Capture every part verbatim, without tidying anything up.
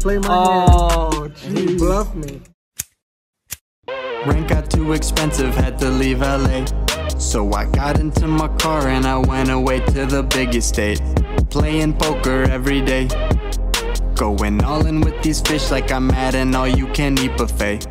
play my oh, hand. And he bluffed me. Rent got too expensive, had to leave L A. So I got into my car and I went away to the big estate. Playing poker every day. Going all in with these fish like I'm at an all-you-can-eat buffet.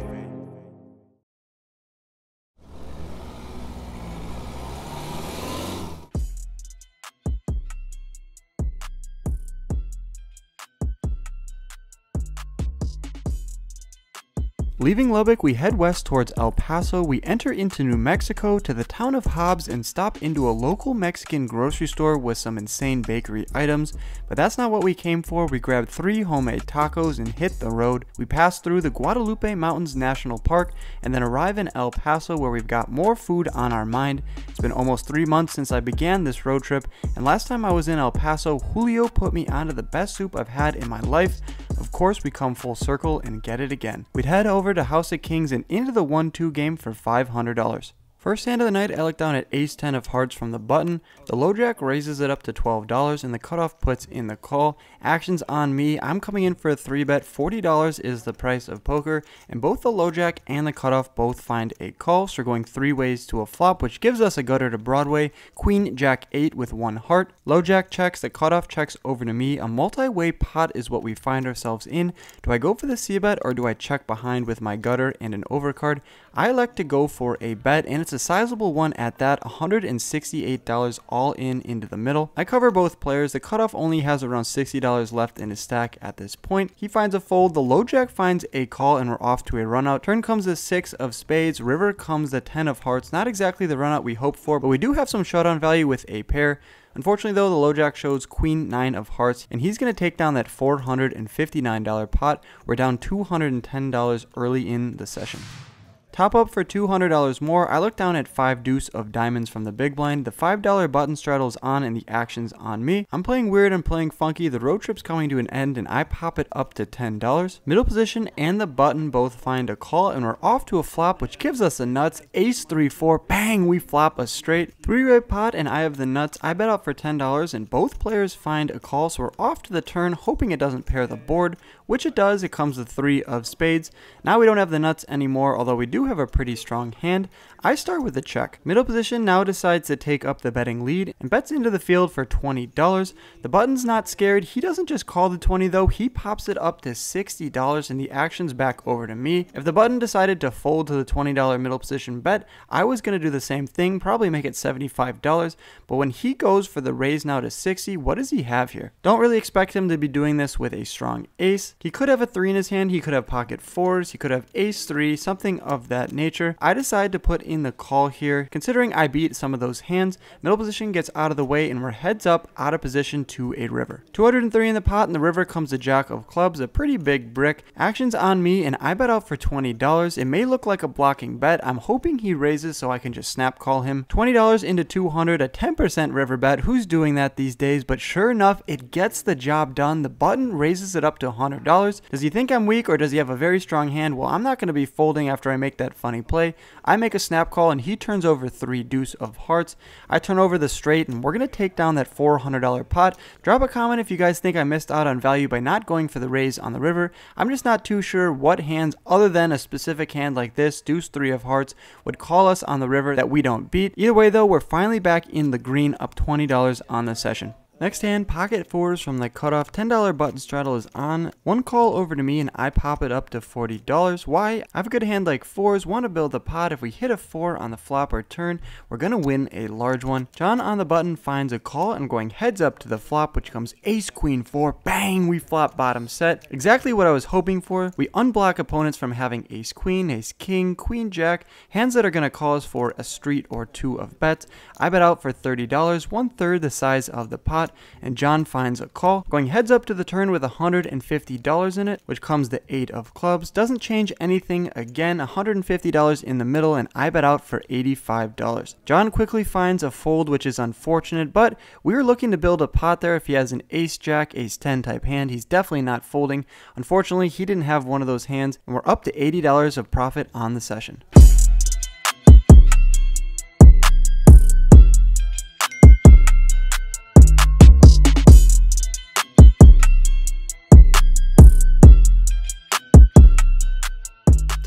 Leaving Lubbock, we head west towards El Paso. We enter into New Mexico to the town of Hobbs and stop into a local Mexican grocery store with some insane bakery items, but that's not what we came for. We grabbed three homemade tacos and hit the road. We pass through the Guadalupe Mountains National Park and then arrive in El Paso, where we've got more food on our mind. It's been almost three months since I began this road trip, and last time I was in El Paso, Julio put me onto the best soup I've had in my life. Of course, we come full circle and get it again. We'd head over to House of Kings and into the one two game for five hundred dollars. First hand of the night, I look down at ace ten of hearts from the button. The low jack raises it up to twelve dollars and the cutoff puts in the call. Action's on me. I'm coming in for a three bet. forty dollars is the price of poker, and both the low jack and the cutoff both find a call, so we're going three ways to a flop, which gives us a gutter to Broadway. Queen jack eight with one heart. Low jack checks, the cutoff checks over to me. A multi-way pot is what we find ourselves in. Do I go for the c-bet or do I check behind with my gutter and an overcard? I elect to go for a bet, and it's It's a sizable one at that, one hundred sixty-eight dollars all in into the middle. I cover both players. The cutoff only has around sixty dollars left in his stack at this point. He finds a fold, the low jack finds a call, and we're off to a run out. Turn comes the six of spades, river comes the ten of hearts. Not exactly the run out we hoped for, but we do have some showdown value with a pair. Unfortunately though, the low jack shows queen nine of hearts, and he's going to take down that four hundred fifty-nine dollar pot. We're down two hundred ten dollars early in the session. Top up for two hundred dollars more. I look down at five deuce of diamonds from the big blind. The five dollar button straddles on and the action's on me. I'm playing weird and playing funky. The road trip's coming to an end and I pop it up to ten dollars. Middle position and the button both find a call, and we're off to a flop, which gives us the nuts. Ace three four, bang, we flop a straight. Three-way pot and I have the nuts. I bet out for ten dollars and both players find a call, so we're off to the turn, hoping it doesn't pair the board, which it does. It comes with three of spades. Now we don't have the nuts anymore, although we do have a pretty strong hand. I start with a check. Middle position now decides to take up the betting lead and bets into the field for twenty dollars. The button's not scared. He doesn't just call the twenty though. He pops it up to sixty dollars and the action's back over to me. If the button decided to fold to the twenty dollar middle position bet, I was going to do the same thing, probably make it seventy-five dollars. But when he goes for the raise now to sixty, what does he have here? Don't really expect him to be doing this with a strong ace. He could have a three in his hand. He could have pocket fours. He could have ace three, something of that nature. I decide to put in the call here, considering I beat some of those hands. Middle position gets out of the way and we're heads up out of position to a river. two hundred three in the pot, and the river comes a jack of clubs, a pretty big brick. Action's on me and I bet out for twenty dollars. It may look like a blocking bet. I'm hoping he raises so I can just snap call him. twenty dollars into two hundred, a ten percent river bet. Who's doing that these days? But sure enough, it gets the job done. The button raises it up to one hundred dollars. Does he think I'm weak or does he have a very strong hand? Well, I'm not going to be folding after I make that funny play. I make a snap call and he turns over three deuce of hearts. I turn over the straight and we're going to take down that four hundred dollar pot. Drop a comment if you guys think I missed out on value by not going for the raise on the river. I'm just not too sure what hands other than a specific hand like this, deuce three of hearts, would call us on the river that we don't beat. Either way though, we're finally back in the green, up twenty dollars on the session. Next hand, pocket fours from the cutoff, ten dollar button straddle is on. One call over to me and I pop it up to forty dollars. Why? I have a good hand like fours, want to build the pot. If we hit a four on the flop or turn, we're going to win a large one. John on the button finds a call and going heads up to the flop, which comes ace queen four, bang, we flop bottom set. Exactly what I was hoping for. We unblock opponents from having ace queen, ace king, queen jack, hands that are going to call us for a street or two of bets. I bet out for thirty dollars, one third the size of the pot, and John finds a call, going heads up to the turn with one hundred fifty dollars in it, which comes the eight of clubs. Doesn't change anything again, one hundred fifty dollars in the middle, and I bet out for eighty-five dollars. John quickly finds a fold, which is unfortunate, but we were looking to build a pot there. If he has an ace jack, ace ten type hand, he's definitely not folding. Unfortunately, he didn't have one of those hands, and we're up to eighty dollars of profit on the session.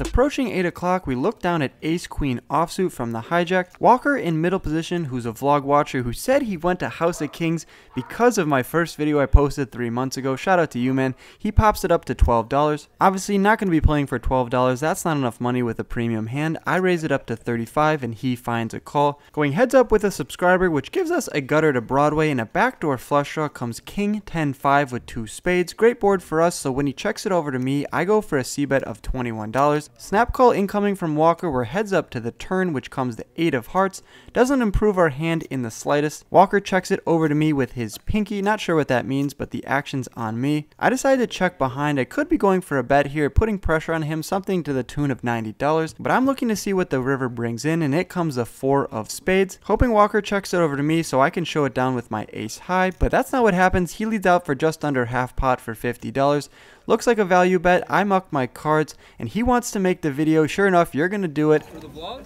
Approaching eight o'clock, we look down at ace-queen offsuit from the hijack. Walker in middle position, who's a vlog watcher who said he went to House of Kings because of my first video I posted three months ago. Shout out to you, man. He pops it up to twelve dollars. Obviously not going to be playing for twelve dollars. That's not enough money with a premium hand. I raise it up to thirty-five and he finds a call. Going heads up with a subscriber, which gives us a gutter to Broadway, and a backdoor flush draw comes king ten five with two spades. Great board for us, so when he checks it over to me, I go for a c-bet of twenty-one dollars. Snap call incoming from Walker, where heads up to the turn, which comes the eight of hearts. Doesn't improve our hand in the slightest. Walker checks it over to me with his pinky. Not sure what that means, but the action's on me. I decide to check behind. I could be going for a bet here, putting pressure on him, something to the tune of ninety dollars, but I'm looking to see what the river brings in, and it comes the four of spades. Hoping Walker checks it over to me so I can show it down with my ace high, but that's not what happens. He leads out for just under half pot for fifty dollars. Looks like a value bet. I muck my cards, and he wants to make the video. Sure enough, you're gonna do it. For the vlog?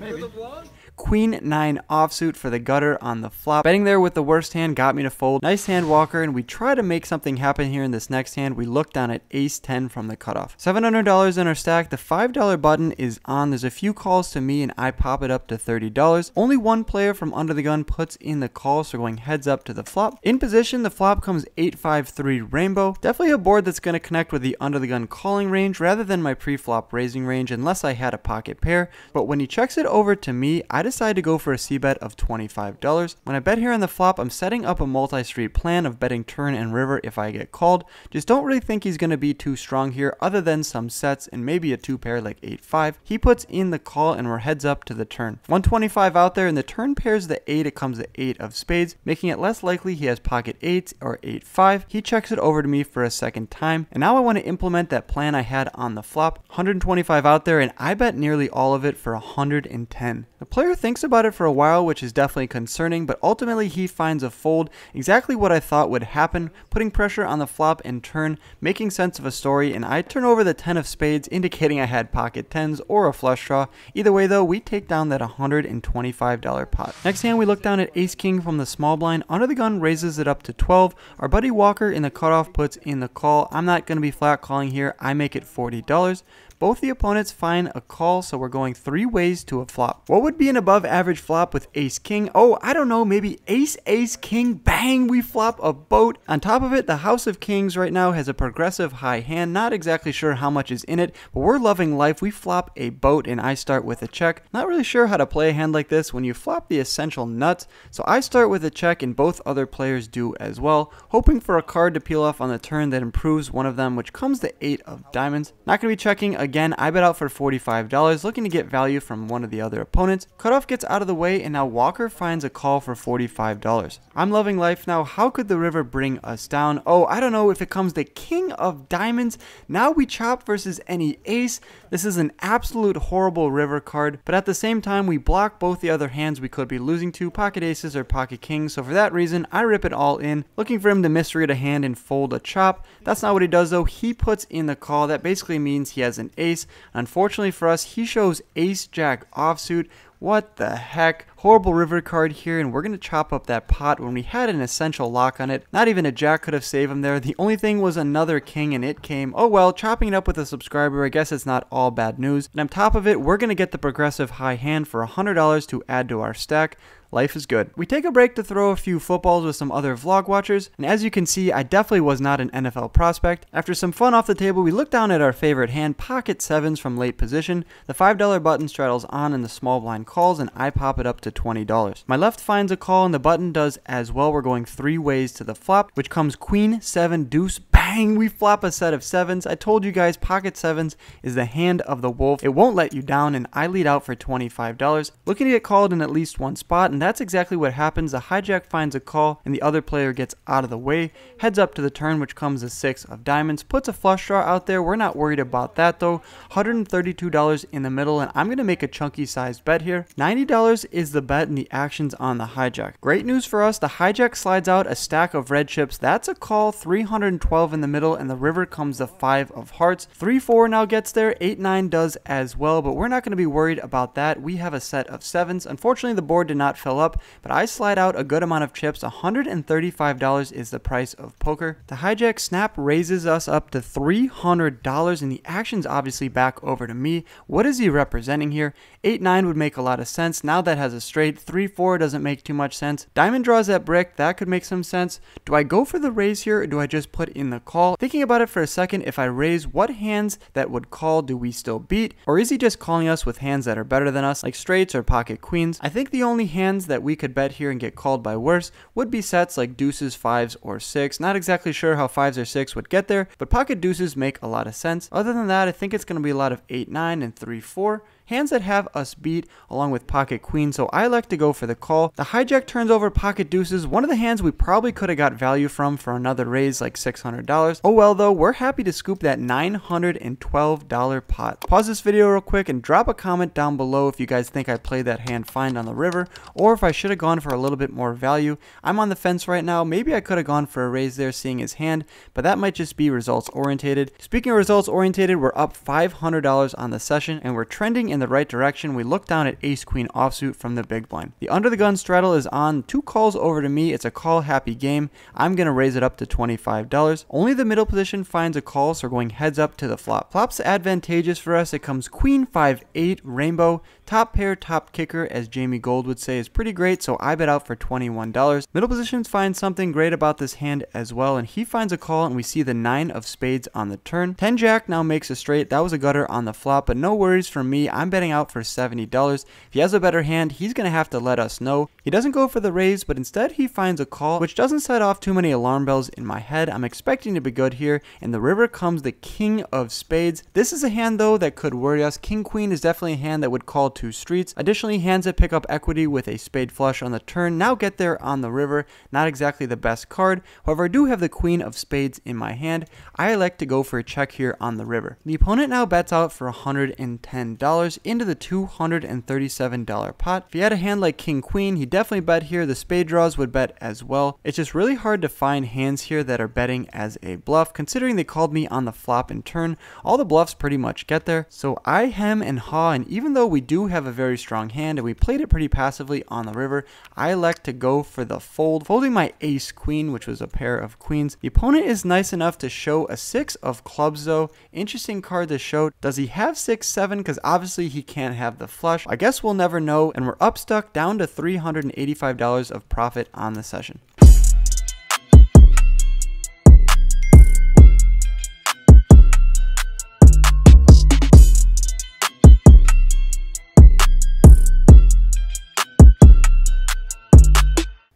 Maybe. For the vlog? queen nine offsuit for the gutter on the flop. Betting there with the worst hand got me to fold. Nice hand, Walker, and we try to make something happen here in this next hand. We look down at ace ten from the cutoff. seven hundred dollars in our stack. The five dollar button is on. There's a few calls to me, and I pop it up to thirty dollars. Only one player from under the gun puts in the call, so going heads up to the flop. In position, the flop comes eight five three rainbow. Definitely a board that's going to connect with the under the gun calling range rather than my pre-flop raising range, unless I had a pocket pair. But when he checks it over to me, I decide to go for a c-bet of twenty-five dollars. When I bet here on the flop, I'm setting up a multi-street plan of betting turn and river if I get called. Just don't really think he's going to be too strong here other than some sets and maybe a two pair like eight five. He puts in the call, and we're heads up to the turn. one twenty-five out there, and the turn pairs the eight. It comes the eight of spades, making it less likely he has pocket eights or eight five. He checks it over to me for a second time, and now I want to implement that plan I had on the flop. one twenty-five out there, and I bet nearly all of it for one hundred ten. The player thinks about it for a while, which is definitely concerning, but ultimately he finds a fold, exactly what I thought would happen, putting pressure on the flop and turn, making sense of a story, and I turn over the ten of spades, indicating I had pocket tens or a flush draw. Either way though, we take down that one hundred twenty-five dollar pot. Next hand, we look down at ace king from the small blind. Under the gun raises it up to twelve. Our buddy Walker in the cutoff puts in the call. I'm not going to be flat calling here. I make it forty dollars. Both the opponents find a call, so we're going three ways to a flop. What would be an above average flop with ace king? Oh, I don't know, maybe ace, ace, king, bang, we flop a boat. On top of it, the House of Kings right now has a progressive high hand. Not exactly sure how much is in it, but we're loving life. We flop a boat, and I start with a check. Not really sure how to play a hand like this when you flop the essential nuts, so I start with a check, and both other players do as well, hoping for a card to peel off on the turn that improves one of them, which comes the eight of diamonds. Not gonna be checking again. Again, I bet out for forty-five dollars, looking to get value from one of the other opponents. Cutoff gets out of the way, and now Walker finds a call for forty-five dollars. I'm loving life now. How could the river bring us down? Oh, I don't know. If it comes the king of diamonds, now we chop versus any ace. This is an absolute horrible river card, but at the same time, we block both the other hands we could be losing to, pocket aces or pocket kings, so for that reason, I rip it all in, looking for him to misread a hand and fold a chop. That's not what he does, though. He puts in the call. That basically means he has an ace. Unfortunately for us, he shows ace jack offsuit. What the heck? Horrible river card here, and we're going to chop up that pot when we had an essential lock on it. Not even a jack could have saved him there. The only thing was another king, and it came. Oh well, chopping it up with a subscriber, I guess it's not all bad news. And on top of it, we're going to get the progressive high hand for one hundred dollars to add to our stack. Life is good. We take a break to throw a few footballs with some other vlog watchers, and as you can see, I definitely was not an N F L prospect. After some fun off the table, we look down at our favorite hand, pocket sevens from late position. The five dollar button straddles on, and the small blind calls, and I pop it up to twenty dollars. My left finds a call, and the button does as well. We're going three ways to the flop, which comes queen, seven, deuce, bang, we flop a set of sevens. I told you guys, pocket sevens is the hand of the wolf. It won't let you down, and I lead out for twenty-five dollars, looking to get called in at least one spot, and that's exactly what happens. The hijack finds a call, and the other player gets out of the way. Heads up to the turn, which comes the six of diamonds. Puts a flush draw out there. We're not worried about that, though. one hundred thirty-two dollars in the middle, and I'm going to make a chunky sized bet here. ninety dollars is the The bet and the actions on the hijack. Great news for us, the hijack slides out a stack of red chips. That's a call, three hundred twelve in the middle, and the river comes the five of hearts. Three four now gets there, eight nine does as well, but we're not going to be worried about that. We have a set of sevens. Unfortunately, the board did not fill fill up, but I slide out a good amount of chips. one hundred thirty-five dollars is the price of poker. The hijack snap raises us up to three hundred dollars, and the action's obviously back over to me. What is he representing here? eight nine would make a lot of sense. Now that has a straight. three four doesn't make too much sense. Diamond draws that brick. That could make some sense. Do I go for the raise here, or do I just put in the call? Thinking about it for a second, if I raise, what hands that would call do we still beat? Or is he just calling us with hands that are better than us, like straights or pocket queens? I think the only hands that we could bet here and get called by worse would be sets like deuces, fives, or six. Not exactly sure how fives or six would get there, but pocket deuces make a lot of sense. Other than that, I think it's going to be a lot of eight nine and three four. Hands that have us beat, along with pocket queen, so I like to go for the call. The hijack turns over pocket deuces, one of the hands we probably could have got value from for another raise, like six hundred dollars. Oh well though, we're happy to scoop that nine hundred twelve dollar pot. Pause this video real quick and drop a comment down below if you guys think I played that hand fine on the river, or if I should have gone for a little bit more value. I'm on the fence right now. Maybe I could have gone for a raise there seeing his hand, but that might just be results oriented. Speaking of results oriented, we're up five hundred dollars on the session, and we're trending in the right direction. We look down at ace queen offsuit from the big blind. The under the gun straddle is on, two calls over to me. It's a call happy game. I'm gonna raise it up to twenty-five dollars. Only the middle position finds a call, so we're going heads up to the flop. Flop's advantageous for us. It comes queen five eight rainbow. Top pair, top kicker, as Jamie Gold would say, is pretty great, so I bet out for twenty-one dollars. Middle positions find something great about this hand as well, and he finds a call, and we see the nine of spades on the turn. ten jack now makes a straight. That was a gutter on the flop, but no worries for me. I'm betting out for seventy dollars. If he has a better hand, he's going to have to let us know. He doesn't go for the raise, but instead he finds a call, which doesn't set off too many alarm bells in my head. I'm expecting to be good here, and the river comes the king of spades. This is a hand, though, that could worry us. King queen is definitely a hand that would call two streets. Additionally, hands that pick up equity with a spade flush on the turn now get there on the river. Not exactly the best card. However, I do have the queen of spades in my hand. I like to go for a check here on the river. The opponent now bets out for one hundred ten dollars into the two hundred thirty-seven dollar pot. If he had a hand like king queen, he definitely bet here. The spade draws would bet as well. It's just really hard to find hands here that are betting as a bluff, considering they called me on the flop and turn. All the bluffs pretty much get there. So I hem and haw, and even though we do have a very strong hand and we played it pretty passively on the river, I elect to go for the fold, folding my ace queen, which was a pair of queens. The opponent is nice enough to show a six of clubs though. Interesting card to show. Does he have six seven? Because obviously he can't have the flush. I guess we'll never know, and we're up stuck down to three hundred eighty-five dollars of profit on the session.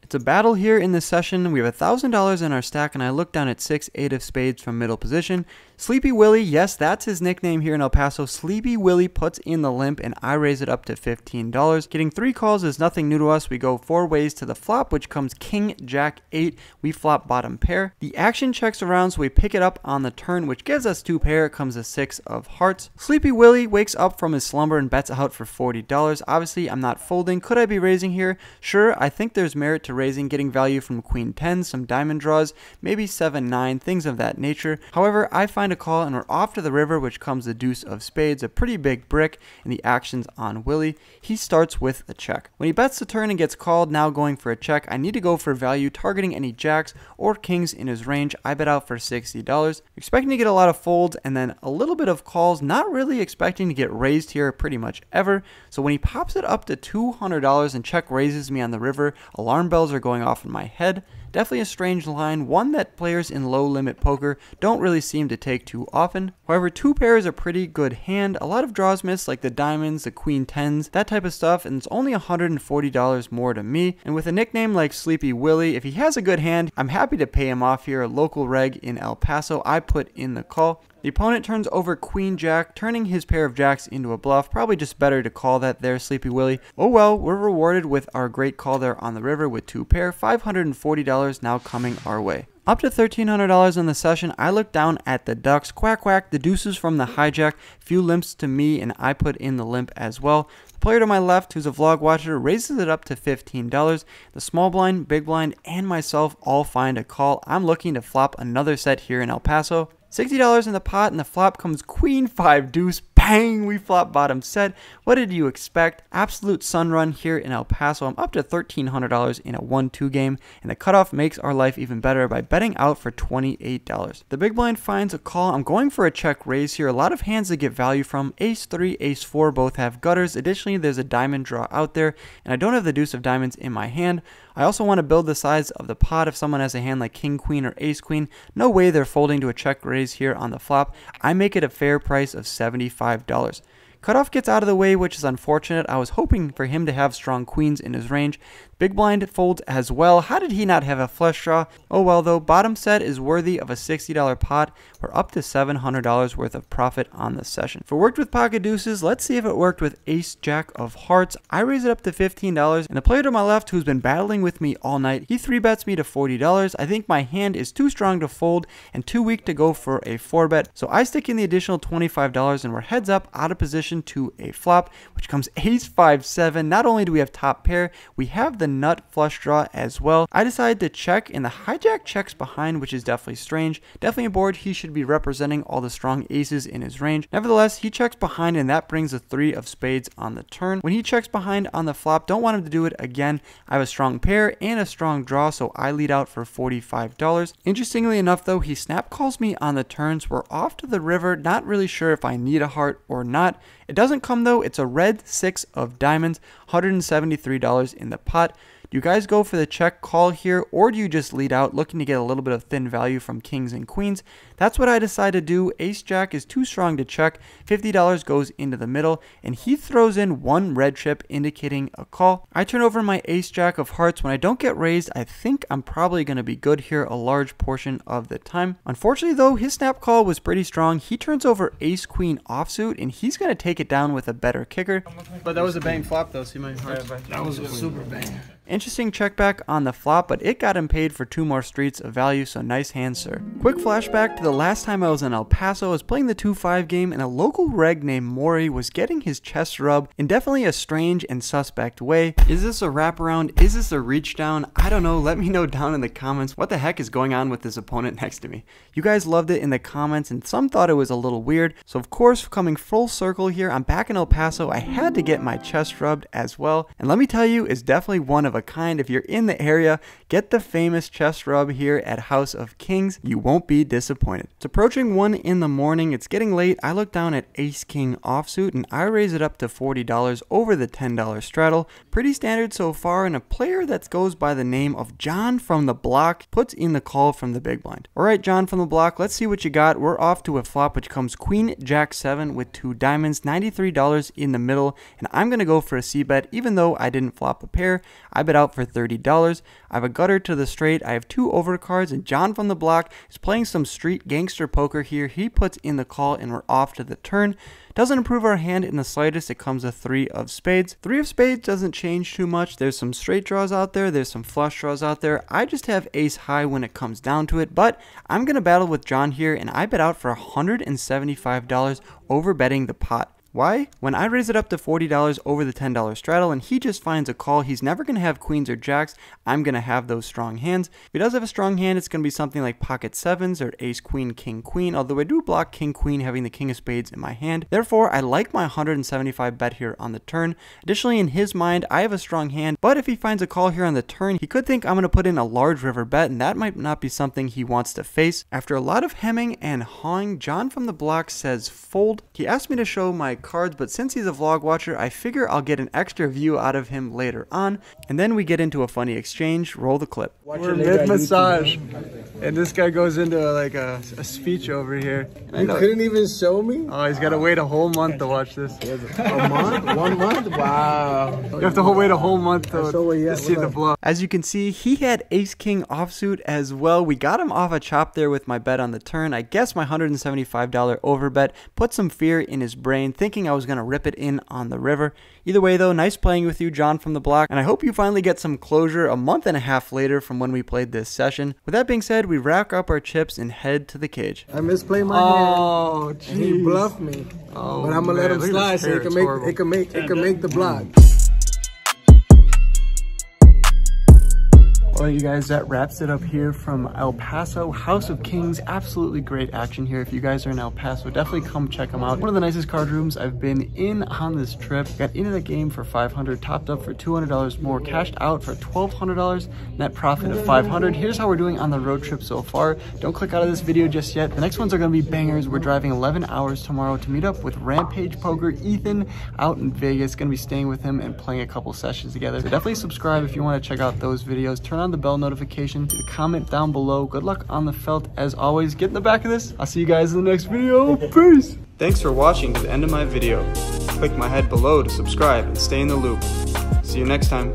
It's a battle here in this session. We have one thousand dollars in our stack, and I look down at six eight of spades from middle position. Sleepy Willy, yes, that's his nickname here in El Paso. Sleepy Willy puts in the limp, and I raise it up to fifteen dollars. Getting three calls is nothing new to us. We go four ways to the flop, which comes king, jack, eight. We flop bottom pair. The action checks around, so we pick it up on the turn, which gives us two pair. It comes a six of hearts. Sleepy Willy wakes up from his slumber and bets out for forty dollars. Obviously, I'm not folding. Could I be raising here? Sure, I think there's merit to raising. Raising, getting value from queen ten, some diamond draws, maybe seven nine, things of that nature. However, I find a call, and we're off to the river, which comes the deuce of spades, a pretty big brick, and the action's on Willie. He starts with a check. When he bets the turn and gets called, now going for a check, I need to go for value, targeting any jacks or kings in his range. I bet out for sixty dollars. Expecting to get a lot of folds and then a little bit of calls, not really expecting to get raised here pretty much ever. So when he pops it up to two hundred dollars and check raises me on the river, alarm bells are going off in my head. Definitely a strange line, one that players in low limit poker don't really seem to take too often. However, two pair is a pretty good hand. A lot of draws missed, like the diamonds, the queen tens, that type of stuff, and it's only one hundred forty dollars more to me. And with a nickname like Sleepy Willy, if he has a good hand, I'm happy to pay him off here. A local reg in El Paso, I put in the call. The opponent turns over queen jack, turning his pair of jacks into a bluff. Probably just better to call that there, Sleepy Willy. Oh well, we're rewarded with our great call there on the river with two pair, five hundred forty dollars now coming our way. Up to thirteen hundred dollars in the session, I look down at the ducks, quack quack, the deuces from the hijack, few limps to me, and I put in the limp as well. The player to my left, who's a vlog watcher, raises it up to fifteen dollars. The small blind, big blind, and myself all find a call. I'm looking to flop another set here in El Paso. sixty dollars in the pot, and the flop comes queen five deuce. bang, we flop bottom set. What did you expect? Absolute sun run here in El Paso. I'm up to thirteen hundred dollars in a one two game, and the cutoff makes our life even better by betting out for twenty-eight dollars. The big blind finds a call. I'm going for a check raise here. A lot of hands to get value from. Ace three, ace four both have gutters. Additionally, there's a diamond draw out there, and I don't have the deuce of diamonds in my hand. I also want to build the size of the pot. If someone has a hand like king queen or ace queen, no way they're folding to a check raise here on the flop. I make it a fair price of seventy-five dollars. Cutoff gets out of the way, which is unfortunate. I was hoping for him to have strong queens in his range. Big blind folds as well. How did he not have a flush draw? Oh well though, bottom set is worthy of a sixty dollar pot. We're up to seven hundred dollars worth of profit on the session. If it worked with pocket deuces, let's see if it worked with ace jack of hearts. I raise it up to fifteen dollars, and the player to my left, who's been battling with me all night, he three bets me to forty dollars. I think my hand is too strong to fold and too weak to go for a four bet, so I stick in the additional twenty-five dollars, and we're heads up out of position to a flop, which comes ace five seven. Not only do we have top pair, we have the nut flush draw as well. I decided to check, and the hijack checks behind, which is definitely strange. Definitely a board he should be representing all the strong aces in his range. Nevertheless, he checks behind, and that brings a three of spades on the turn. When he checks behind on the flop, don't want him to do it again. I have a strong pair and a strong draw, so I lead out for forty-five dollars. Interestingly enough though, he snap calls me on the turn, so we're off to the river. Not really sure if I need a heart or not. It doesn't come though. It's a red six of diamonds, one hundred seventy-three dollars in the pot. Do you guys go for the check call here, or do you just lead out looking to get a little bit of thin value from kings and queens? That's what I decide to do. Ace jack is too strong to check. fifty dollars goes into the middle, and he throws in one red chip indicating a call. I turn over my ace jack of hearts. When I don't get raised, I think I'm probably going to be good here a large portion of the time. Unfortunately though, his snap call was pretty strong. He turns over ace queen offsuit, and he's going to take it down with a better kicker. But that was a bang flop though, so you might have heard. That was a super bang. Interesting check back on the flop, but it got him paid for two more streets of value, so nice hand, sir. Quick flashback to the last time I was in El Paso. I was playing the two five game, and a local reg named Maury was getting his chest rubbed in definitely a strange and suspect way. Is this a wraparound? Is this a reach down? I don't know. Let me know down in the comments what the heck is going on with this opponent next to me. You guys loved it in the comments, and some thought it was a little weird. So of course, coming full circle here, I'm back in El Paso. I had to get my chest rubbed as well, and let me tell you, it's definitely one of a kind. If you're in the area, get the famous chest rub here at House of Kings. You won't be disappointed. It's approaching one in the morning. It's getting late. I look down at ace king offsuit, and I raise it up to forty dollars over the ten dollar straddle. Pretty standard so far, and a player that goes by the name of John from the Block puts in the call from the big blind. All right, John from the Block, let's see what you got. We're off to a flop which comes queen jack seven with two diamonds, ninety-three dollars in the middle, and I'm gonna go for a c bet even though I didn't flop a pair. I bet out for thirty dollars. I have a gutter to the straight. I have two overcards, and John from the Block is playing some street gangster poker here. He puts in the call, and we're off to the turn. Doesn't improve our hand in the slightest. It comes a three of spades. Three of spades doesn't change too much. There's some straight draws out there. There's some flush draws out there. I just have ace high when it comes down to it, but I'm going to battle with John here, and I bet out for one hundred seventy-five dollars over betting the pot. Why? When I raise it up to forty dollars over the ten dollar straddle, and he just finds a call, he's never going to have queens or jacks. I'm going to have those strong hands. If he does have a strong hand, it's going to be something like pocket sevens or ace queen, king queen, although I do block king queen having the king of spades in my hand. Therefore, I like my one hundred seventy-five bet here on the turn. Additionally, in his mind, I have a strong hand, but if he finds a call here on the turn, he could think I'm going to put in a large river bet, and that might not be something he wants to face. After a lot of hemming and hawing, John from the Block says fold. He asked me to show my cards, but since he's a vlog watcher, I figure I'll get an extra view out of him later on. And then we get into a funny exchange. Roll the clip. We're mid-massage, and this guy goes into like a, a speech over here. And you couldn't even show me? Oh, he's got to wait a whole month to watch this. A month? One month? Wow. You have to wait a whole month to, to see the bluff. As you can see, he had ace-king offsuit as well. We got him off a chop there with my bet on the turn. I guess my one hundred seventy-five dollar overbet put some fear in his brain, thinking I was going to rip it in on the river. Either way though, nice playing with you, John from the Block, and I hope you finally get some closure a month and a half later from when we played this session. With that being said, we rack up our chips and head to the cage. I misplayed my oh, hand. Oh, jeez. He bluffed me. Oh, but I'm going to let him slide so it can make horrible. it can make it can make the block. All right, you guys, that wraps it up here from El Paso. House of Kings, absolutely great action here. If you guys are in El Paso, definitely come check them out. One of the nicest card rooms I've been in on this trip. Got into the game for five hundred dollars, topped up for two hundred dollars more, cashed out for twelve hundred dollars, net profit of five hundred dollars. Here's how we're doing on the road trip so far. Don't click out of this video just yet. The next ones are gonna be bangers. We're driving eleven hours tomorrow to meet up with Rampage Poker Ethan out in Vegas. Gonna be staying with him and playing a couple sessions together. So definitely subscribe if you wanna check out those videos. Turn on the bell notification, comment down below. Good luck on the felt as always. Get in the back of this. I'll see you guys in the next video. Peace. Thanks for watching to the end of my video. Click my head below to subscribe and stay in the loop. See you next time.